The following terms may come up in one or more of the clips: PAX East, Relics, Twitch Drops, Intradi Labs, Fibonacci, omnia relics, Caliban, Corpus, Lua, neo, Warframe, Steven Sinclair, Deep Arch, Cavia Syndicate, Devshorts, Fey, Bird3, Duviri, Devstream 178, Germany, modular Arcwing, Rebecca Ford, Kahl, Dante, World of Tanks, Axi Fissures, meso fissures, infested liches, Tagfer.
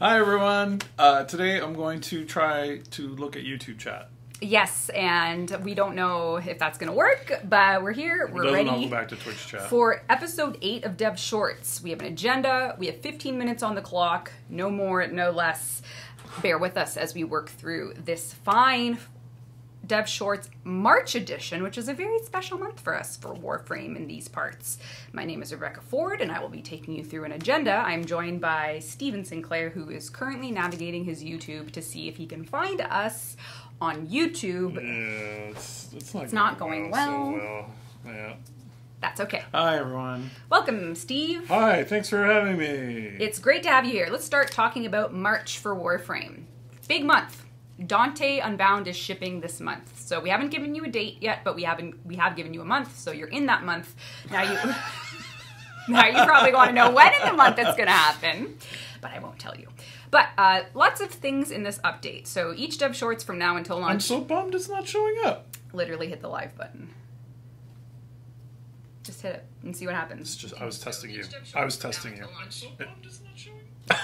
Hi everyone! Today I'm going to try to look at YouTube chat. Yes, and we don't know if that's going to work, but we're here, we're ready. I'll go back to Twitch chat. For episode 8 of Devshorts. We have an agenda, we have 15 minutes on the clock, no more, no less. Bear with us as we work through this fine Devshorts March edition, which is a very special month for us for Warframe in these parts. My name is Rebecca Ford, and I will be taking you through an agenda. I'm joined by Steven Sinclair, who is currently navigating his YouTube to see if he can find us on YouTube. Yeah, it's not going well. Yeah. That's okay. Hi, everyone. Welcome, Steve. Hi, thanks for having me. It's great to have you here. Let's start talking about March for Warframe. Big month. Dante Unbound is shipping this month, so we haven't given you a date yet, but we have given you a month, so you're in that month. Now you, now you probably want to know when in the month it's going to happen, but I won't tell you. But lots of things in this update. So each Devshorts from now until launch. I'm so bummed it's not showing up. Literally hit the live button. Just hit it and see what happens. It's just I was testing you. I'm so bummed it's not showing up.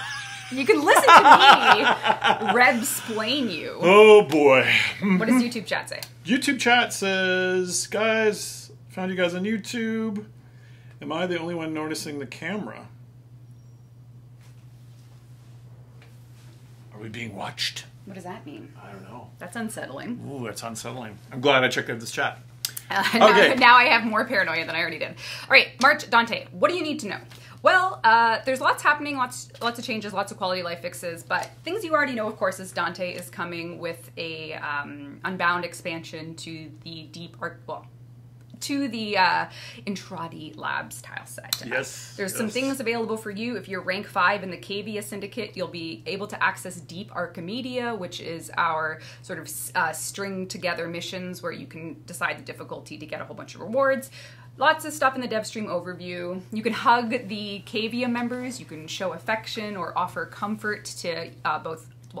You can listen to me reb-splain you. Oh, boy. What does YouTube chat say? YouTube chat says, guys, found you guys on YouTube. Am I the only one noticing the camera? Are we being watched? What does that mean? I don't know. That's unsettling. Ooh, that's unsettling. I'm glad I checked out this chat. Okay. Now I have more paranoia than I already did. All right, March, Dante, what do you need to know? Well, there's lots happening, lots of changes, lots of quality of life fixes, but things you already know, of course, is Dante is coming with a Unbound expansion to the Deep Arch, well, to the Intradi Labs tile set. Yes. There's some things available for you. If you're rank 5 in the Cavia Syndicate, you'll be able to access Deep Archimedia, which is our sort of string together missions where you can decide the difficulty to get a whole bunch of rewards. Lots of stuff in the Devstream overview. You can hug the Cavia members, you can show affection or offer comfort to both, to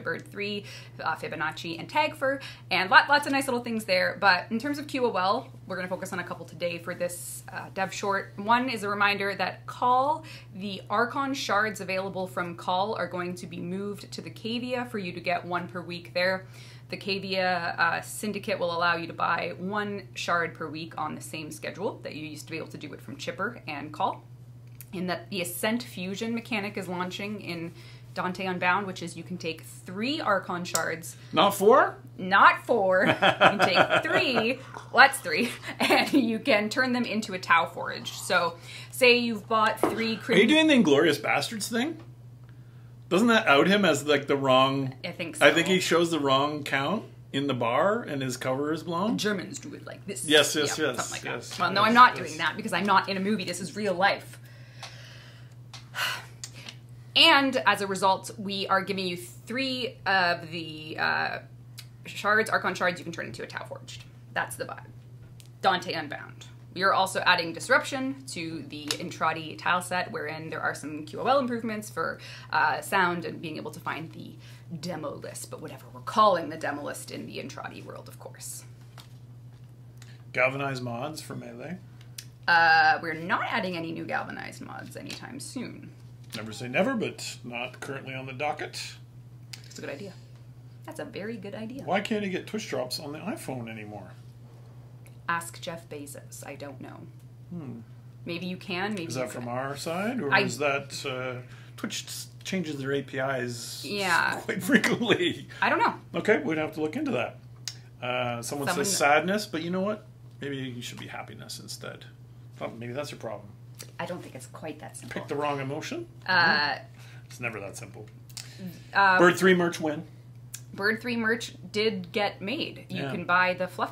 Bird3, Fibonacci, and Tagfer, and lots of nice little things there. But in terms of QOL, we're going to focus on a couple today for this dev short. One is a reminder that Kahl, the Archon shards available from Kahl, are going to be moved to the Cavia for you to get one per week there. The Cavia Syndicate will allow you to buy one shard per week on the same schedule that you used to be able to do it from Chipper and Kahl. And that the Ascent Fusion mechanic is launching in Dante Unbound, which is you can take 3 Archon shards. Not 4? Not 4. You can take 3. Well, that's 3. And you can turn them into a Tau Forge. So say you've bought 3... Are you doing the Inglorious Bastards thing? Doesn't that out him as like the wrong... I think so. I think he shows the wrong count in the bar and his cover is blown. Germans do it like this. Yes, something like that. Well, no, I'm not doing that because I'm not in a movie. This is real life. And as a result, we are giving you 3 of the shards, Archon shards, you can turn into a Tau Forged. That's the vibe. Dante Unbound. We are also adding Disruption to the Intradi tile set, wherein there are some QOL improvements for sound and being able to find the demo list, but whatever we're calling the demo list in the Intradi world, of course. Galvanized mods for Melee? We're not adding any new Galvanized mods anytime soon. Never say never, but not currently on the docket. That's a good idea. That's a very good idea. Why can't you get Twitch drops on the iPhone anymore? Ask Jeff Bezos. I don't know. Hmm. Maybe you can. Maybe is that from our side, or is that Twitch changes their APIs? Yeah. Quite frequently. I don't know. Okay, we'd have to look into that. Someone says sadness, but you know what? Maybe you should be happiness instead. Maybe that's your problem. I don't think it's quite that simple. Pick the wrong emotion? It's never that simple. Bird3 merch win. Bird3 merch did get made. You can buy the fluff.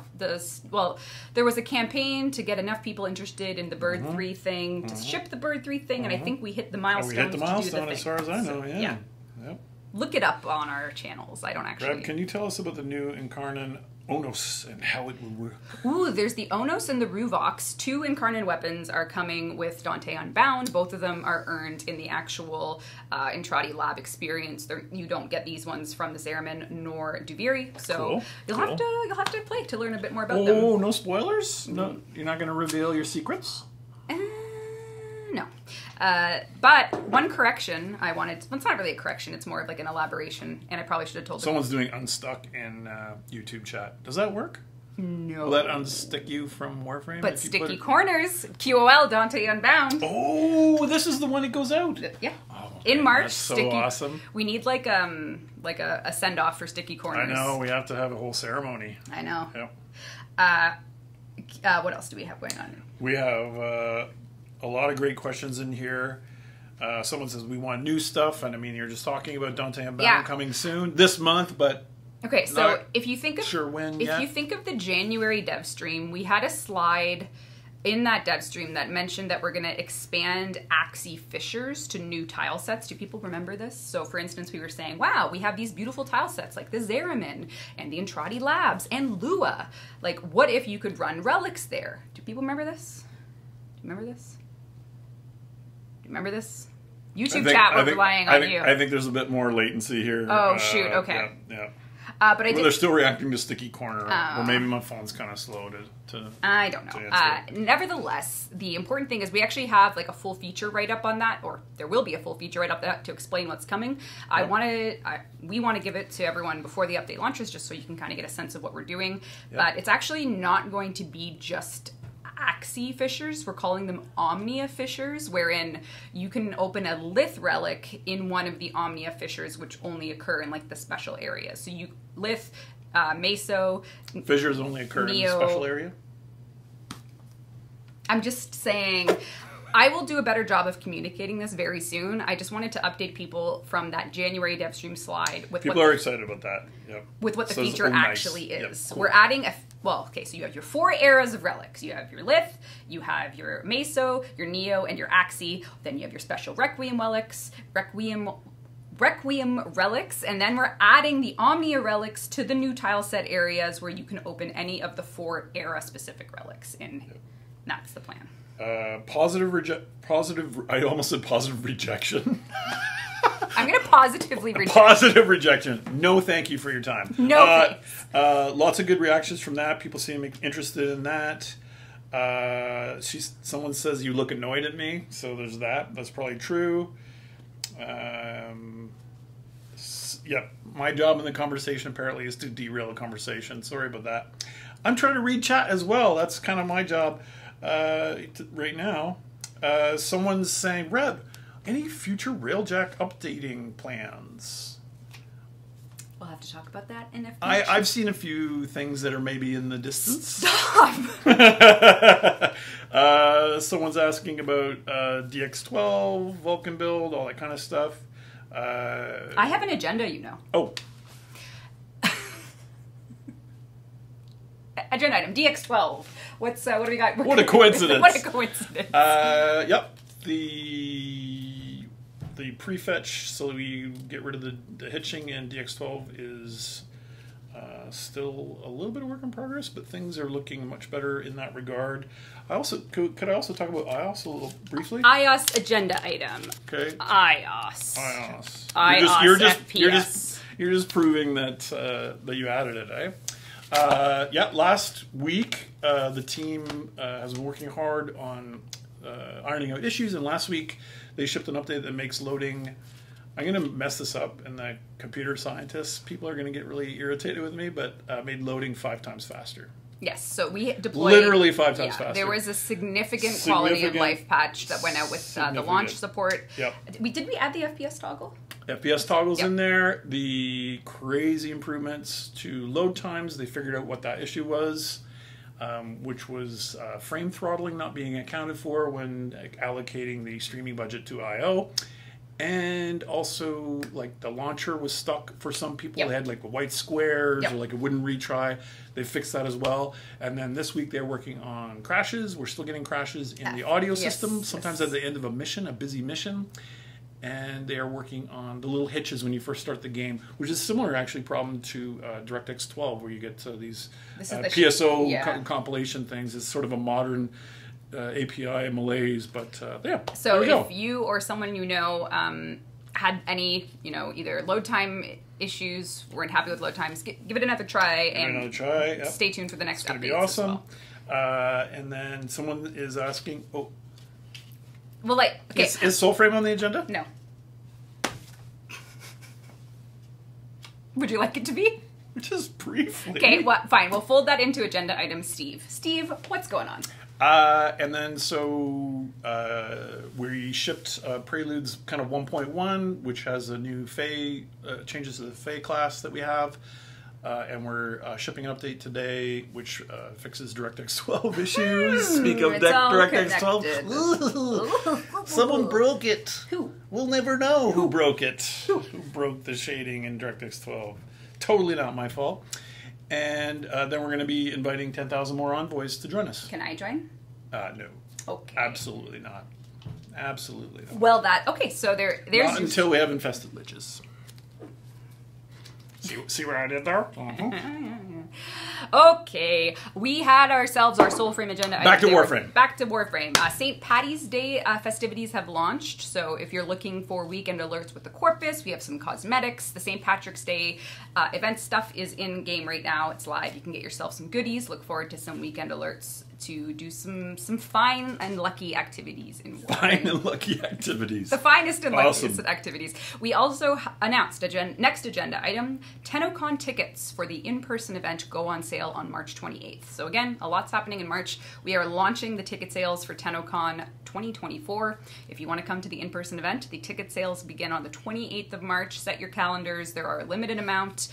Well, there was a campaign to get enough people interested in the Bird3 thing to ship the Bird3 thing, and I think we hit the milestone. Oh, we hit the milestone as far as I know, so, yeah. Yep. Look it up on our channels. I don't actually. Brad, can you tell us about the new Incarnon Onos and how it will work? Ooh, there's the Onos and the Ruvox. 2 Incarnon weapons are coming with Dante Unbound. Both of them are earned in the actual Intradi Lab experience. You don't get these ones from the Zariman nor Duviri, so cool. you'll have to play to learn a bit more about them. Oh, no spoilers? No, you're not going to reveal your secrets? No. But one correction I wanted, well, it's not really a correction, it's more of like an elaboration, and I probably should have told someone's doing unstuck in YouTube chat. Does that work? No. Will that unstick you from Warframe? But sticky corners, QOL Dante Unbound. Oh, this is the one that goes out. Yeah. Oh, in man, March. That's so sticky, awesome. We need like a send off for sticky corners. I know. We have to have a whole ceremony. I know. Yep. What else do we have going on? We have a lot of great questions in here. Someone says we want new stuff, and I mean you're just talking about Dante Unbound coming soon this month, but. Okay, so not if you think of you think of the January Devstream, we had a slide in that Devstream that mentioned that we're going to expand Axi Fissures to new tile sets. Do people remember this? So, for instance, we were saying, wow, we have these beautiful tile sets like the Zariman and the Intradi Labs and Lua. Like, what if you could run Relics there? Do people remember this? Do you remember this? Do you remember this? YouTube chat, we're relying on you. I think there's a bit more latency here. Oh, shoot, okay. Yeah, yeah. But I did, they're still reacting to sticky corner, or maybe my phone's kind of slow to I don't know. Nevertheless, the important thing is we actually have like a full feature write-up on that, or there will be a full feature write-up to explain what's coming. I we want to give it to everyone before the update launches, just so you can kind of get a sense of what we're doing. Yep. But it's actually not going to be just Axi Fissures, we're calling them omnia fissures, wherein you can open a Lith relic in one of the omnia fissures, which only occur in like the special area. So you Lith, Meso, fissures only occur neo. In the special area. I'm just saying, I will do a better job of communicating this very soon. I just wanted to update people from that January DevStream slide. With people are excited about that. Yep. With what the feature actually is. Yep, cool. We're adding a, well, okay, so you have your four eras of relics. You have your Lith, you have your Meso, your Neo, and your Axi. Then you have your special Requiem relics, Requiem relics, and then we're adding the Omnia relics to the new tile set areas where you can open any of the four era-specific relics in. Yep. That's the plan. I almost said positive rejection. I'm going to positively reject. Positive rejection. No thank you for your time. No thanks. Lots of good reactions from that. People seem interested in that. Someone says, you look annoyed at me. So there's that. That's probably true. Yeah, my job in the conversation apparently is to derail the conversation. Sorry about that. I'm trying to read chat as well. That's kind of my job. Right now, someone's saying, Reb, any future Railjack updating plans? We'll have to talk about that in a future. I've seen a few things that are maybe in the distance. Stop! Someone's asking about DX12, Vulcan build, all that kind of stuff. I have an agenda, you know. Oh. Agenda item, DX12. What's, what do we got? What a coincidence. What a coincidence. Yep. The prefetch, so we get rid of the hitching, and DX12 is still a little bit of work in progress, but things are looking much better in that regard. I also, could I talk about iOS a little briefly? iOS agenda item. Okay. iOS FPS. You're just proving that, that you added it, eh? Yeah, last week the team has been working hard on ironing out issues, and last week they shipped an update that makes loading... I'm going to mess this up, and the computer scientists people are going to get really irritated with me, but made loading 5 times faster. Yes, so we deployed... Literally 5 times faster. There was a significant quality of life patch that went out with the launch support. Yep. Did we add the FPS toggle? FPS toggles in there, the crazy improvements to load times. They figured out what that issue was, which was frame throttling not being accounted for when allocating the streaming budget to I.O. And also, like, the launcher was stuck for some people. Yep. They had, like, white squares or, like, it wouldn't retry. They fixed that as well. And then this week they're working on crashes. We're still getting crashes in the audio system, sometimes at the end of a mission, a busy mission. And they are working on the little hitches when you first start the game, which is similar, actually, problem to DirectX 12, where you get these PSO compilation things. It's sort of a modern API malaise, but yeah. So if you or someone you know had any, you know, either load time issues, weren't happy with load times, give it another try, stay tuned for the next updates. It's going to be awesome. And then someone is asking, Well, like, okay. Is SoulFrame on the agenda? No. Would you like it to be? Just briefly. Okay, well, fine. We'll fold that into agenda item Steve. Steve, what's going on? And then so we shipped Preludes kind of 1.1, which has a new Fey, changes to the Fey class that we have. And we're shipping an update today, which fixes DirectX 12 issues. Speak of DirectX 12. Someone broke it. Who? We'll never know who broke it. Who broke the shading in DirectX 12. Totally not my fault. And then we're going to be inviting 10,000 more envoys to join us. Can I join? No. Okay. Absolutely not. Absolutely not. Well, that... Okay, so there's... Not until we have infested liches. See what I did there? Okay, we had ourselves our SoulFrame agenda. Back to Warframe. Saint Patty's Day festivities have launched, so if you're looking for weekend alerts with the Corpus, we have some cosmetics. The St. Patrick's Day event stuff is in game right now. It's live. You can get yourself some goodies. Look forward to some weekend alerts to do some fine and lucky activities in Warframe. Fine and lucky activities. The finest and luckiest activities. We also announced next agenda item, TennoCon tickets for the in-person event go on sale on March 28th. So again, a lot's happening in March. We are launching the ticket sales for TennoCon 2024. If you want to come to the in-person event, the ticket sales begin on the 28th of March. Set your calendars. There are a limited amount.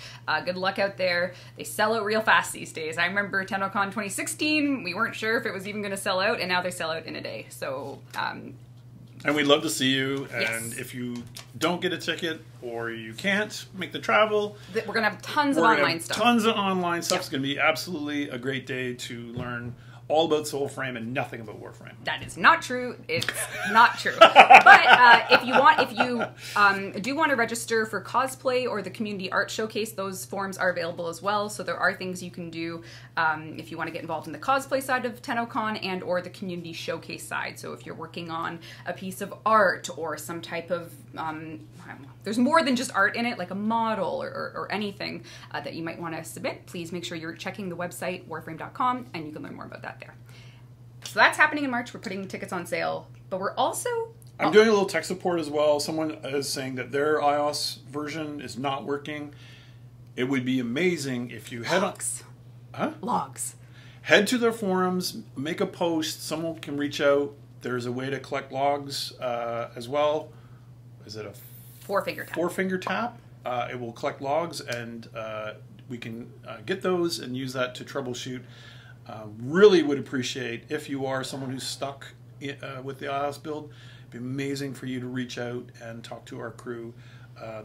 Good luck out there. They sell out real fast these days. I remember TennoCon 2016. We weren't sure if it was even going to sell out, and now they sell out in a day. So, and we'd love to see you. And yes, if you don't get a ticket or you can't make the travel, we're gonna have tons of online stuff. Yep. It's gonna be absolutely a great day to learn all about SoulFrame and nothing about Warframe. That is not true. It's not true. But if you do want to register for cosplay or the community art showcase, those forms are available as well. So there are things you can do if you want to get involved in the cosplay side of TennoCon and or the community showcase side. So if you're working on a piece of art or some type of, I don't know, there's more than just art in it, like a model or anything that you might want to submit, please make sure you're checking the website, warframe.com, and you can learn more about that there. So that's happening in March. We're putting tickets on sale, but we're also... I'm doing a little tech support as well. Someone is saying that their iOS version is not working. It would be amazing if you head Head to their forums, make a post. Someone can reach out. There's a way to collect logs as well. Is it a four-finger tap? Four-finger tap. It will collect logs, and we can get those and use that to troubleshoot. Really would appreciate if you are someone who's stuck with the iOS build. It'd be amazing for you to reach out and talk to our crew.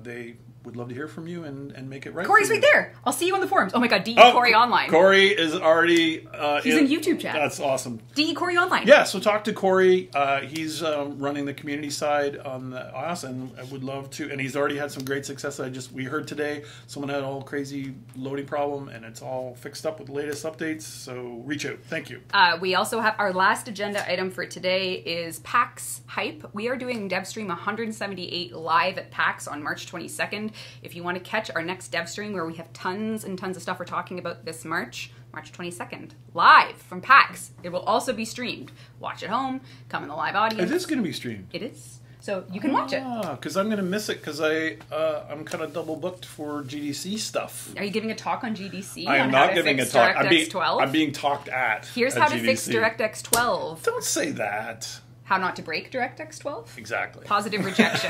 They would love to hear from you and make it right. Corey's right there. I'll see you on the forums. Oh my God, DE Corey Online. Corey is already... he's in YouTube chat. That's awesome. DE Corey Online. Yeah, so talk to Corey. He's running the community side on the iOS, and I would love to... And he's already had some great success. We heard today someone had an all crazy loading problem, and it's all fixed up with the latest updates, so reach out. Thank you. We also have our last agenda item for today is PAX Hype. We are doing Devstream 178 live at PAX on March 22nd. If you want to catch our next Devstream, where we have tons and tons of stuff we're talking about this March 22nd, live from PAX. It will also be streamed. Watch at home, come in the live audience. It is going to be streamed. It is. So you can watch it. Because I'm going to miss it because I'm kind of double booked for GDC stuff. Are you giving a talk on GDC? I am not giving a talk. I'm being talked at. Here's how to fix DirectX 12. Don't say that. How not to break DirectX 12? Exactly. Positive rejection.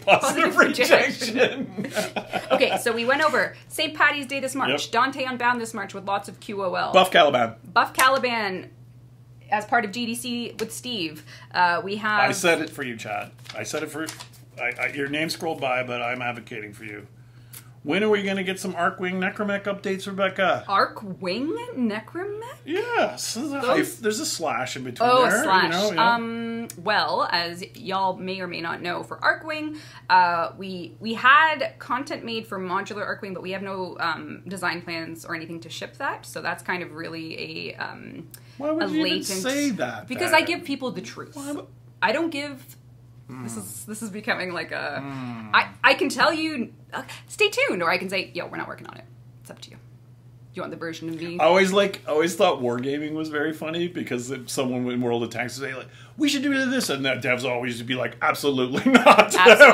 Positive rejection. Okay, so we went over St. Patty's Day this March, Dante Unbound this March with lots of QOL. Buff Caliban as part of GDC with Steve. We have... I said it for you, Chad. I said it for... your name scrolled by, but I'm advocating for you. When are we going to get some Arcwing Necromech updates, Rebecca? Arcwing Necromech? Yes. There's a slash in between there. Oh, a slash. You know, yeah. Well, as y'all may or may not know, for Arcwing, we had content made for modular Arcwing, but we have no design plans or anything to ship that. So that's kind of really a why would you even say that? Because I give people the truth. Well, I don't give... This is becoming like a... I can tell you, stay tuned, or I can say, yo, we're not working on it. It's up to you. you want the version of me. I always thought wargaming was very funny because someone in World of Tanks would say like, we should do this, and that devs always would be like, absolutely not. Absolutely.